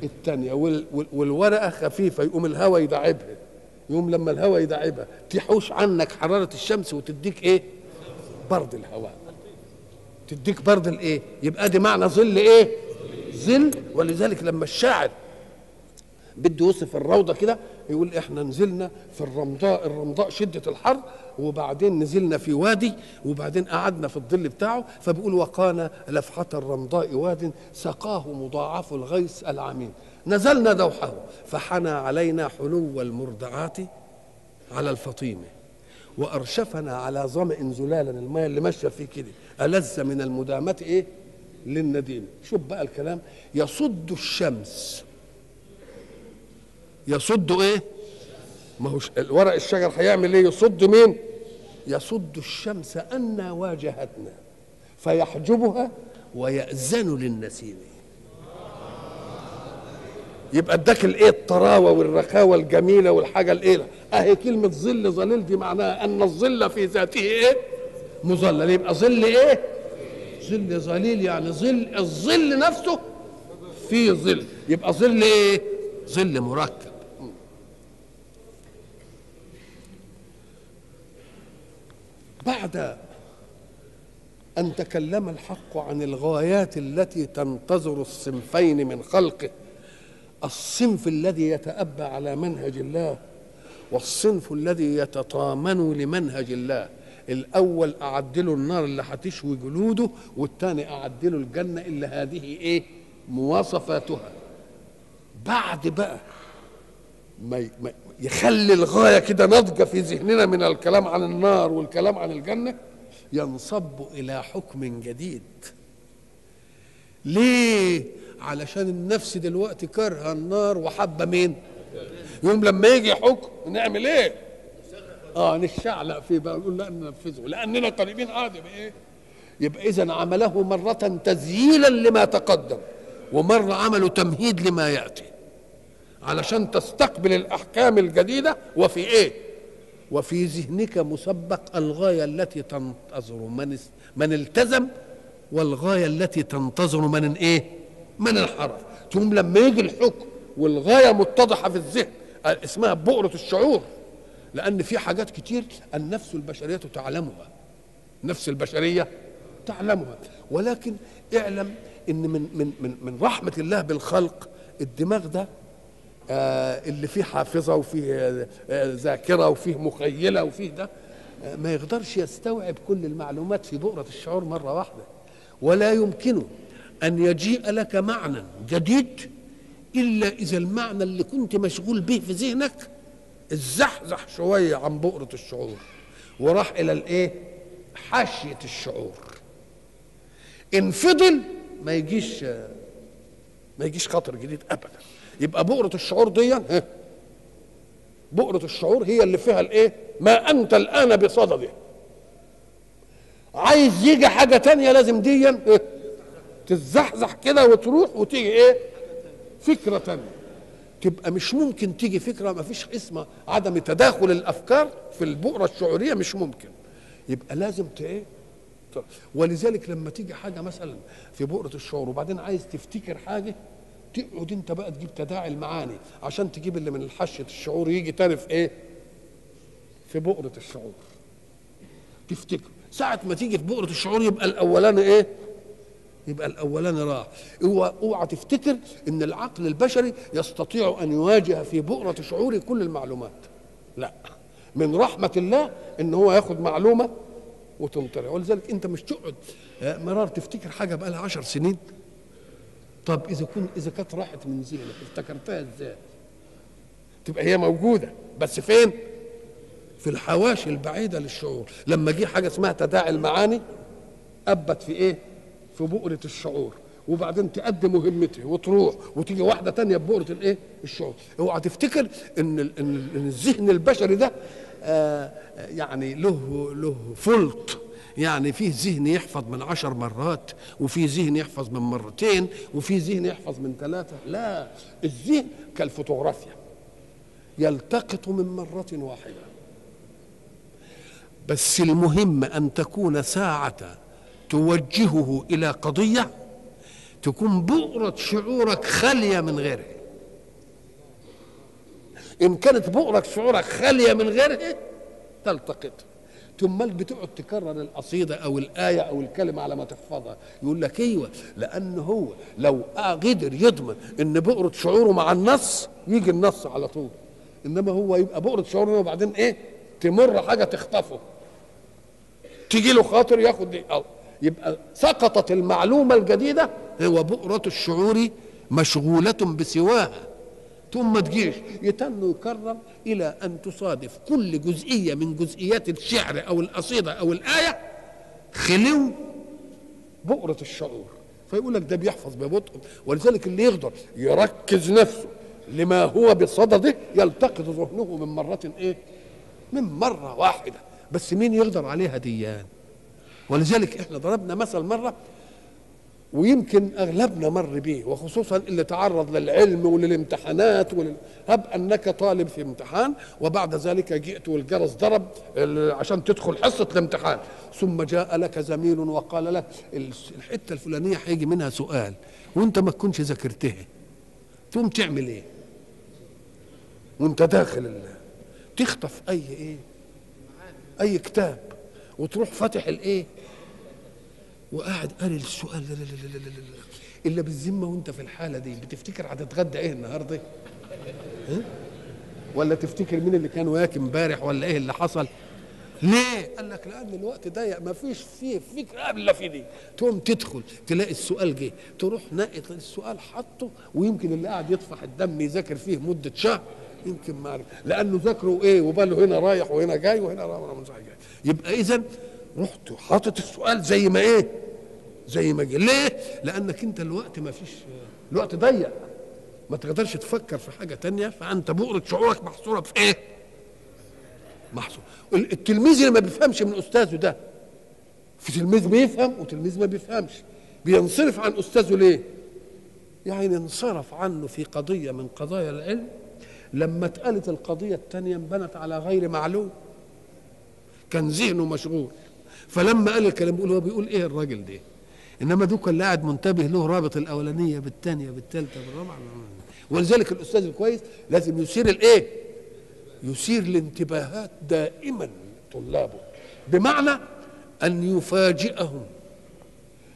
الثانيه، والورقه خفيفه يقوم الهواء يداعبها، يقوم لما الهواء يداعبها تحوش عنك حراره الشمس وتديك ايه؟ برد الهواء، تديك برد الايه؟ يبقى دي معنى ظل ايه؟ ظل. ولذلك لما الشاعر بده يوصف الروضه كده يقول احنا نزلنا في الرمضاء، الرمضاء شده الحر، وبعدين نزلنا في وادي، وبعدين قعدنا في الظل بتاعه، فبيقول وقانا لفحه الرمضاء واد سقاه مضاعف الغيث العميم، نزلنا دوحه فحنى علينا حلو المرضعات على الفطيمه وارشفنا على ظمأ زلالا، الماء اللي ماشيه فيه كده ألذ من المدامه ايه؟ للنديم. شوف بقى الكلام، يصد الشمس، يصد ايه؟ ما هو ورق الشجر هيعمل ايه؟ يصد مين؟ يصد الشمس أن واجهتنا فيحجبها ويأذن للنسيم. يبقى اداك الايه؟ الطراوه والرخاوه الجميله والحاجه الايه؟ اهي كلمه ظل، ظليل دي معناها ان الظل في ذاته ايه؟ مظلل. يبقى ظل ايه؟ ظل ظليل، يعني ظل الظل نفسه في ظل، يبقى ظل ايه؟ ظل مركب. بعد أن تكلم الحق عن الغايات التي تنتظر الصنفين من خلقه، الصنف الذي يتأبى على منهج الله والصنف الذي يتطامن لمنهج الله، الأول أعدله النار اللي هتشوي جلوده، والثاني أعدله الجنة اللي هذه إيه؟ مواصفاتها. بعد بقى ما يخلي الغاية كده ناضجة في ذهننا من الكلام عن النار والكلام عن الجنة، ينصب إلى حكم جديد. ليه؟ علشان النفس دلوقتي كارهة النار وحابة مين؟ يوم لما يجي حكم نعمل إيه؟ آه نشعلق فيه بقى، نقول لا ننفذه لأننا قريبين عادي بإيه؟ يبقى إذا عمله مرة تذييلا لما تقدم، ومرة عمله تمهيد لما يأتي، علشان تستقبل الأحكام الجديدة وفي إيه؟ وفي ذهنك مسبق الغاية التي تنتظر من من التزم، والغاية التي تنتظر من إيه؟ من انحرف. ثم لما يجي الحكم والغاية متضحة في الذهن، اسمها بؤرة الشعور، لأن في حاجات كتير النفس البشرية تعلمها، النفس البشرية تعلمها، ولكن اعلم إن من من من من رحمة الله بالخلق الدماغ ده آه اللي فيه حافظة وفيه آه ذاكرة وفيه مخيلة وفيه ده آه ما يقدرش يستوعب كل المعلومات في بؤرة الشعور مرة واحدة، ولا يمكنه أن يجيء لك معنى جديد إلا إذا المعنى اللي كنت مشغول به في ذهنك اتزحزح شوية عن بؤرة الشعور وراح إلى الإيه؟ حاشية الشعور. إن فضل ما يجيش ما يجيش خطر جديد ابدا. يبقى بؤرة الشعور دي، بؤرة الشعور هي اللي فيها الايه؟ ما انت الان بصدده. عايز يجي حاجه تانية لازم دي تتزحزح كده وتروح وتيجي ايه؟ فكره تانية. تبقى مش ممكن تيجي فكره، ما فيش اسمها عدم تداخل الافكار في البؤرة الشعوريه، مش ممكن. يبقى لازم ايه؟ ولذلك لما تيجي حاجه مثلا في بؤرة الشعور وبعدين عايز تفتكر حاجه، تقعد انت بقى تجيب تداعي المعاني عشان تجيب اللي من حشيه الشعور يجي تاني في ايه؟ في بؤرة الشعور تفتكر. ساعه ما تيجي في بؤرة الشعور يبقى الاولاني ايه؟ يبقى الاولاني راح. اوعى تفتكر ان العقل البشري يستطيع ان يواجه في بؤرة شعوره كل المعلومات، لا، من رحمه الله ان هو ياخد معلومه وتنطلع. ولذلك انت مش تقعد مرار تفتكر حاجه بقى لها عشر سنين. طب اذا كنت اذا كانت راحت من ذهنك افتكرتها ازاي؟ تبقى هي موجوده بس فين؟ في الحواشي البعيده للشعور. لما جه حاجه اسمها تداعي المعاني ابت في ايه؟ في بؤره الشعور، وبعدين تأدي مهمته وتروح وتيجي واحده ثانيه ببؤره الايه؟ الشعور. اوعى تفتكر ان ان الذهن البشري ده آه يعني له له فلط، يعني فيه ذهن يحفظ من عشر مرات، وفيه ذهن يحفظ من مرتين، وفيه ذهن يحفظ من ثلاثه. لا، الذهن كالفوتوغرافيا يلتقط من مره واحده. بس المهم ان تكون ساعه توجهه الى قضيه تكون بؤرة شعورك خاليه من غيرها. إن كانت بؤرة شعورك خالية من غيرها تلتقطها. ثم بتقعد تكرر القصيده او الايه او الكلمه على ما تحفظها. يقول لك ايوه، لان هو لو قدر يضمن ان بؤره شعوره مع النص يجي النص على طول، انما هو يبقى بؤره شعوره وبعدين ايه تمر حاجه تخطفه، تيجي له خاطر ياخد دي، أو يبقى سقطت المعلومه الجديده، هو بؤره الشعور مشغوله بسواها، ثم تجيش يتن ويكرر الى ان تصادف كل جزئيه من جزئيات الشعر او القصيده او الايه خلو بؤره الشعور. فيقول لك ده بيحفظ ببطء، ولذلك اللي يقدر يركز نفسه لما هو بصدده يلتقط ذهنه من مره ايه؟ من مره واحده، بس مين يقدر عليها ديان؟ ولذلك احنا ضربنا مثل مره ويمكن اغلبنا مر بيه، وخصوصا اللي تعرض للعلم وللامتحانات ولل... هب انك طالب في امتحان وبعد ذلك جئت والجرس ضرب عشان تدخل حصه الامتحان، ثم جاء لك زميل وقال لك الحته الفلانيه هيجي منها سؤال وانت ما تكونش ذاكرتها، تقوم تعمل ايه؟ وانت داخل الله تخطف اي ايه؟ اي كتاب وتروح فاتح الايه؟ وقاعد قال السؤال لا لا لا لا لا الا بالذمه، وانت في الحاله دي بتفتكر هتتغدى ايه النهارده؟ ها؟ ولا تفتكر مين اللي كان وياك امبارح ولا ايه اللي حصل؟ ليه؟ قال لك لان الوقت ضيق ما فيش فيه فكره الا في دي، تقوم تدخل تلاقي السؤال جه، تروح ناقط السؤال حاطه، ويمكن اللي قاعد يطفح الدم يذاكر فيه مده شهر يمكن ما عرف، لانه ذاكره ايه وباله هنا رايح وهنا جاي وهنا رايح وهنا جاي. يبقى اذا رحت حاطط السؤال زي ما ايه؟ زي ما جه. ليه؟ لانك انت الوقت ما فيش، الوقت ضيق ما تقدرش تفكر في حاجه تانية، فانت بؤره شعورك محصوره في ايه؟ محصوره. التلميذ اللي ما بيفهمش من استاذه ده، في تلميذ بيفهم وتلميذ ما بيفهمش، بينصرف عن استاذه ليه؟ يعني انصرف عنه في قضيه من قضايا العلم، لما اتقالت القضيه التانية انبنت على غير معلوم، كان ذهنه مشغول، فلما قال الكلام بيقول هو بيقول ايه الراجل ده؟ انما دول كان قاعد منتبه له، رابط الاولانيه بالثانيه بالثالثه بالرابعه. ولذلك الاستاذ الكويس لازم يثير الايه؟ يثير الانتباهات دائما طلابه، بمعنى ان يفاجئهم.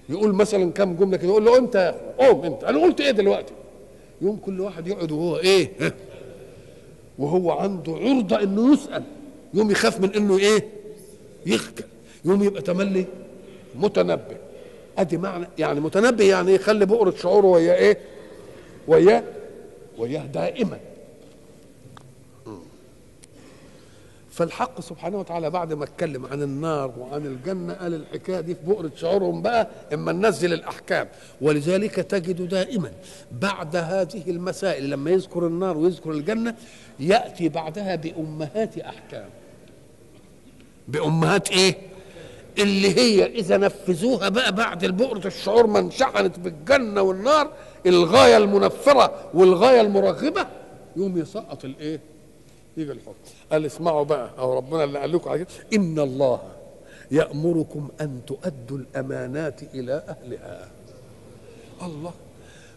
يقول مثلا كم جمله كده، يقول له امتى يا اخويا؟ قوم انت، انا قلت ايه دلوقتي؟ يوم كل واحد يقعد وهو ايه؟ وهو عنده عرضه انه يسال، يوم يخاف من انه ايه؟ يخجل، يوم يبقى تملي متنبه. ادي معنى، يعني متنبه يعني يخلي بؤره شعوره وياه ايه؟ وياه وياه دائما. فالحق سبحانه وتعالى بعد ما اتكلم عن النار وعن الجنه قال الحكايه دي في بؤره شعورهم بقى، اما ننزل الاحكام. ولذلك تجد دائما بعد هذه المسائل لما يذكر النار ويذكر الجنه ياتي بعدها بامهات احكام. بامهات ايه؟ اللي هي اذا نفذوها بقى بعد البؤره الشعور ما انشحنت بالجنه والنار، الغايه المنفره والغايه المرغبه، يوم يسقط الايه؟ يجي الحكم. قال اسمعوا بقى، او ربنا اللي قال لكم على كده، ان الله يامركم ان تؤدوا الامانات الى اهلها. الله،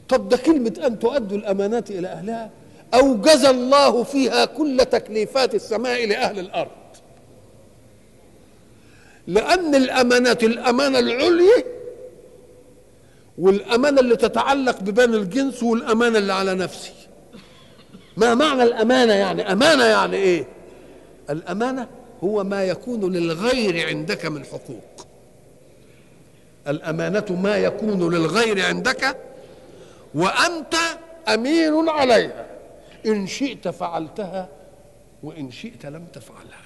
طب ده كلمه ان تؤدوا الامانات الى اهلها اوجز الله فيها كل تكليفات السماء لاهل الارض، لأن الأمانات الأمانة العليا والأمانة اللي تتعلق ببني الجنس والأمانة اللي على نفسي. ما معنى الأمانة يعني؟ أمانة يعني إيه؟ الأمانة هو ما يكون للغير عندك من حقوق. الأمانة ما يكون للغير عندك وأنت أمين عليها، إن شئت فعلتها وإن شئت لم تفعلها.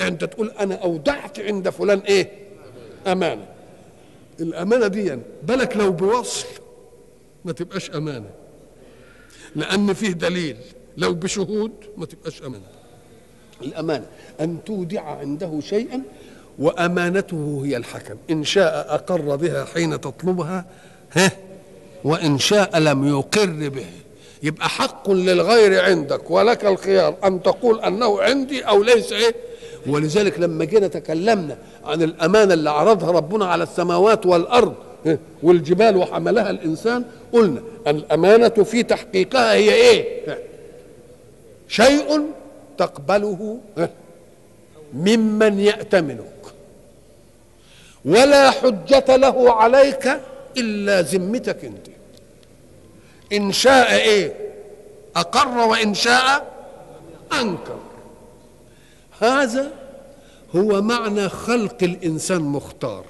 انت تقول انا اودعت عند فلان ايه؟ امانه. الامانه دي بالك لو بوصل ما تبقاش امانه، لان فيه دليل، لو بشهود ما تبقاش امانه. الامانه ان تودع عنده شيئا وامانته هي الحكم، ان شاء اقر بها حين تطلبها ها وان شاء لم يقر به. يبقى حق للغير عندك ولك الخيار ان تقول انه عندي او ليس ايه. ولذلك لما جينا تكلمنا عن الأمانة اللي عرضها ربنا على السماوات والأرض والجبال وحملها الإنسان، قلنا الأمانة في تحقيقها هي إيه؟ شيء تقبله ممن يأتمنك، ولا حجة له عليك إلا ذمتك أنت. إن شاء إيه؟ أقر، وإن شاء أنكر. هذا هو معنى خلق الإنسان مختار.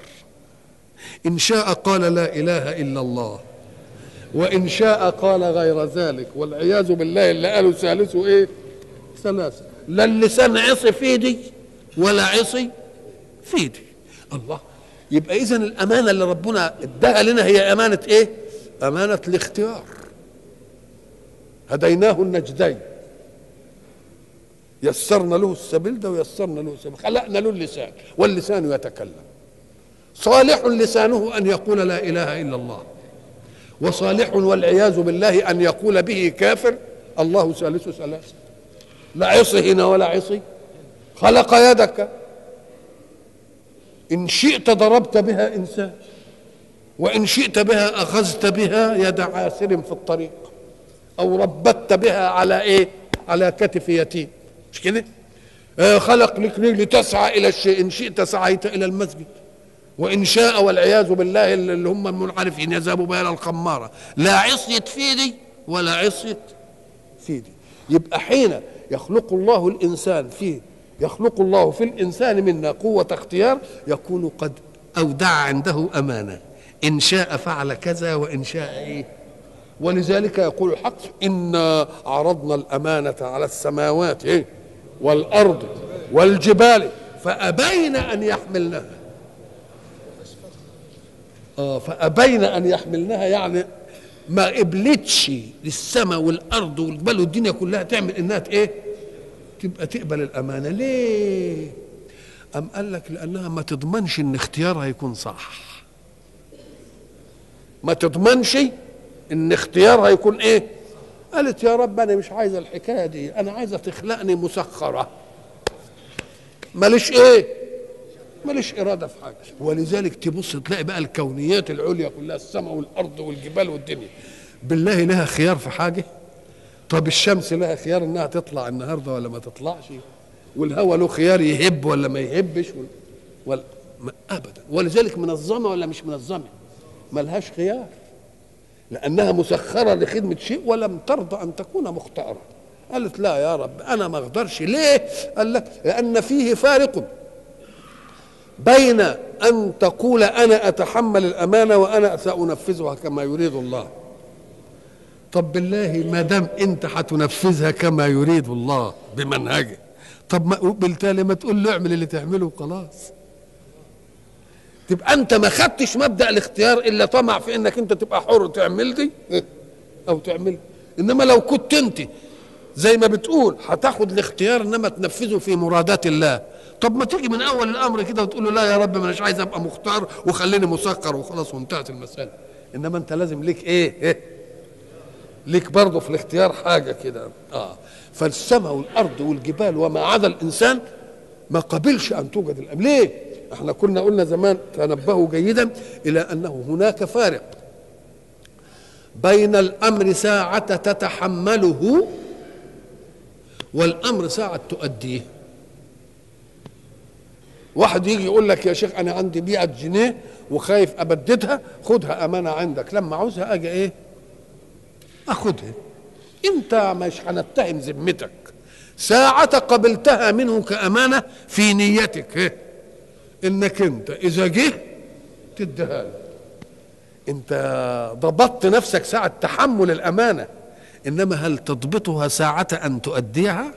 إن شاء قال لا إله إلا الله، وإن شاء قال غير ذلك، والعياذ بالله اللي قالوا ثالثه إيه؟ ثلاثة. لا اللسان عصي في دي ولا عصي في دي. الله، يبقى إذن الأمانة اللي ربنا اداها لنا هي أمانة إيه؟ أمانة الاختيار. هديناه النجدين، يسرنا له السبيل ده ويسرنا له السبيل، خلقنا له اللسان واللسان يتكلم. صالح لسانه أن يقول لا إله إلا الله، وصالح والعياذ بالله أن يقول به كافر الله ثالث ثلاثة، لا عصي هنا ولا عصي. خلق يدك، إن شئت ضربت بها إنسان وإن شئت بها أخذت بها يد عاسر في الطريق، أو ربت بها على إيه؟ على كتف يتيم، مش كده؟ آه خلق لك لتسعى إلى الشيء، إن شئت سعيت إلى المسجد، وإن شاء والعياذ بالله اللي هم المنحرفين يذهبوا بها إلى الخمارة. لا عصيت في دي ولا عصيت في دي. يبقى حين يخلق الله الإنسان فيه، يخلق الله في الإنسان منا قوة اختيار، يكون قد أودع عنده أمانة. إن شاء فعل كذا وإن شاء إيه. ولذلك يقول الحق: إنا عرضنا الأمانة على السماوات إيه؟ والأرض والجبال فأبين أن يحملنها. آه فأبين أن يحملنها، يعني ما قبلتش للسماء والأرض والجبال والدنيا كلها تعمل إنها إيه؟ تبقى تقبل الأمانة. ليه؟ أم قال لك لأنها ما تضمنش إن اختيارها يكون صح. ما تضمنش إن اختيارها يكون إيه؟ قالت يا رب أنا مش عايزة الحكاية دي، أنا عايزة تخلقني مسخرة، ماليش إيه؟ ماليش إرادة في حاجة. ولذلك تبص تلاقي بقى الكونيات العليا كلها، السماء والأرض والجبال والدنيا، بالله لها خيار في حاجة؟ طب الشمس لها خيار إنها تطلع النهاردة ولا ما تطلعش؟ والهواء له خيار يهب ولا ما يهبش؟ ولا أبدا. ولذلك منظمة ولا مش منظمة؟ ملهاش خيار، لأنها مسخرة لخدمة شيء ولم ترضى أن تكون مختارة. قالت لا يا رب أنا ما أقدرش. ليه؟ قال لك لأن فيه فارق بين أن تقول أنا أتحمل الأمانة وأنا سأنفذها كما يريد الله. طب بالله ما دام أنت هتنفذها كما يريد الله بمنهجه، طب بالتالي ما تقول له اعمل اللي تعمله وخلاص. تبقى انت ما خدتش مبدأ الاختيار الا طمع في انك انت تبقى حر تعمل دي او تعمل. انما لو كنت انت زي ما بتقول هتاخد الاختيار انما تنفذه في مرادات الله، طب ما تيجي من اول الامر كده وتقول له لا يا رب ما اناش عايز ابقى مختار وخليني مسكر وخلاص وانتهت المساله. انما انت لازم ليك ايه؟ إيه؟ ليك برضه في الاختيار حاجه كده. اه فالسماء والارض والجبال وما عدا الانسان ما قبلش ان توجد الامر. ليه؟ احنا كنا قلنا زمان، تنبهوا جيدا الى انه هناك فارق بين الامر ساعة تتحمله والامر ساعة تؤديه. واحد يجي يقول لك يا شيخ انا عندي مئة جنيه وخايف ابددها، خدها امانة عندك، لما عاوزها اجي ايه؟ اخدها. انت مش هنتهم ذمتك، ساعة قبلتها منه كامانة في نيتك ايه؟ انك انت اذا جه تديها له. انت ضبطت نفسك ساعه تحمل الامانه، انما هل تضبطها ساعه ان تؤديها؟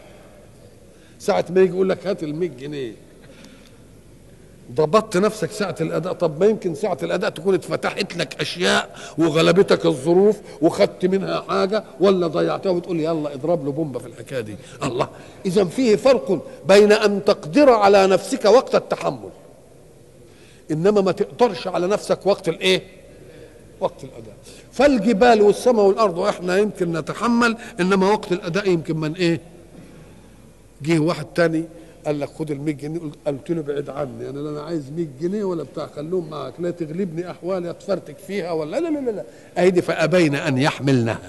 ساعه ما يجي يقول لك هات ال مئة جنيه ضبطت نفسك ساعه الاداء. طب ما يمكن ساعه الاداء تكون اتفتحت لك اشياء وغلبتك الظروف وخدت منها حاجه ولا ضيعتها وتقول يلا اضرب له بومبه في الحكايه دي. الله، اذا فيه فرق بين ان تقدر على نفسك وقت التحمل انما ما تقدرش على نفسك وقت الايه؟ وقت الاداء. فالجبال والسماء والارض احنا يمكن نتحمل انما وقت الاداء يمكن من ايه؟ جه واحد تاني قال لك خد ال مئة جنيه، قلت له بعيد عني انا، لا انا عايز مئة جنيه ولا بتاع، خلوهم معاك، لا تغلبني احوالي اتفرتك فيها ولا لا لا لا. اهي دي فابين ان يحملنها.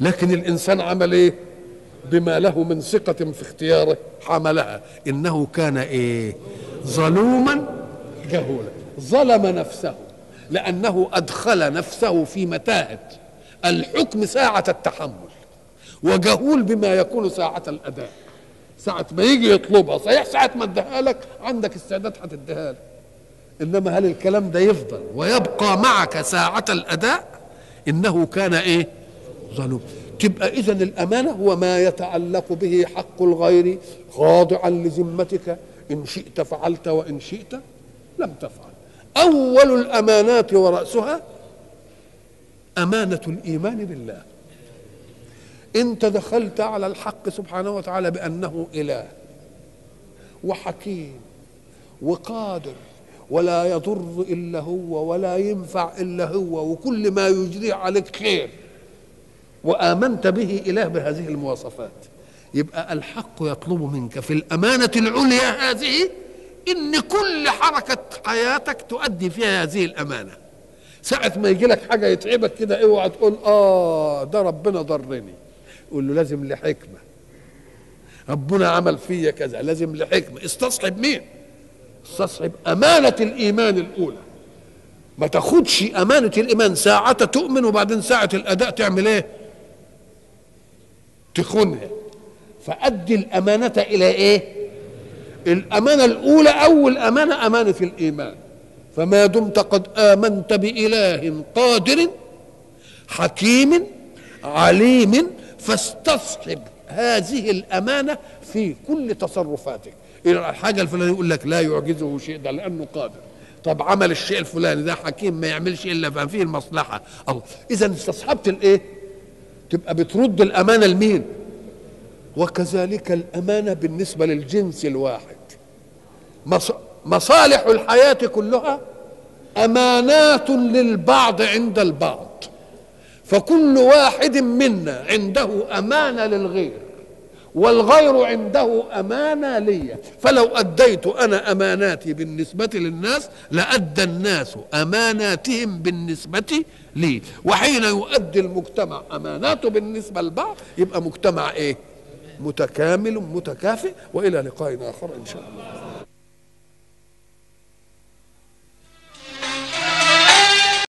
لكن الانسان عمل ايه؟ بما له من ثقة في اختياره حملها، إنه كان إيه؟ ظلوما جهولا. ظلم نفسه لأنه أدخل نفسه في متاهة الحكم ساعة التحمل، وجهول بما يكون ساعة الأداء، ساعة ما يجي يطلبها صحيح، ساعة ما اديها لك عندك استعداد هتديها لك، إنما هل الكلام ده يفضل ويبقى معك ساعة الأداء؟ إنه كان إيه؟ ظلوم. تبقى إذن الأمانة هو ما يتعلق به حق الغير خاضعا لذمتك، إن شئت فعلت وإن شئت لم تفعل. أول الأمانات ورأسها أمانة الإيمان بالله. أنت دخلت على الحق سبحانه وتعالى بأنه إله وحكيم وقادر، ولا يضر إلا هو ولا ينفع إلا هو، وكل ما يجري عليك خير، وآمنت به إله بهذه المواصفات، يبقى الحق يطلب منك في الأمانة العليا هذه إن كل حركة حياتك تؤدي فيها هذه الأمانة. ساعة ما يجي لك حاجة يتعبك كده اوعى تقول آه ده ربنا ضرني، يقول له لازم لحكمة، ربنا عمل فيا كذا لازم لحكمة. استصحب مين؟ استصحب أمانة الإيمان الأولى. ما تاخدش أمانة الإيمان ساعة تؤمن وبعدين ساعة الأداء تعمل إيه؟ تخونها. فأدي الأمانة إلى إيه؟ الأمانة الأولى. أول أمانة أمانة الإيمان. فما دمت قد آمنت بإله قادر حكيم عليم فاستصحب هذه الأمانة في كل تصرفاتك. الحاجة الفلانية يقول لك لا يعجزه شيء، ده لأنه قادر. طب عمل الشيء الفلاني، ده حكيم ما يعملش إلا فهم فيه المصلحة. الله، إذا استصحبت الإيه؟ تبقى بترد الأمانة لمين؟ وكذلك الأمانة بالنسبة للجنس الواحد، مصالح الحياة كلها أمانات للبعض عند البعض، فكل واحد منا عنده أمانة للغير والغير عنده أمانة لي. فلو أديت أنا أماناتي بالنسبة للناس لأدى الناس أماناتهم بالنسبة لي، وحين يؤدي المجتمع أماناته بالنسبة للبعض يبقى مجتمع إيه؟ متكامل متكافئ. وإلى لقاء آخر إن شاء الله.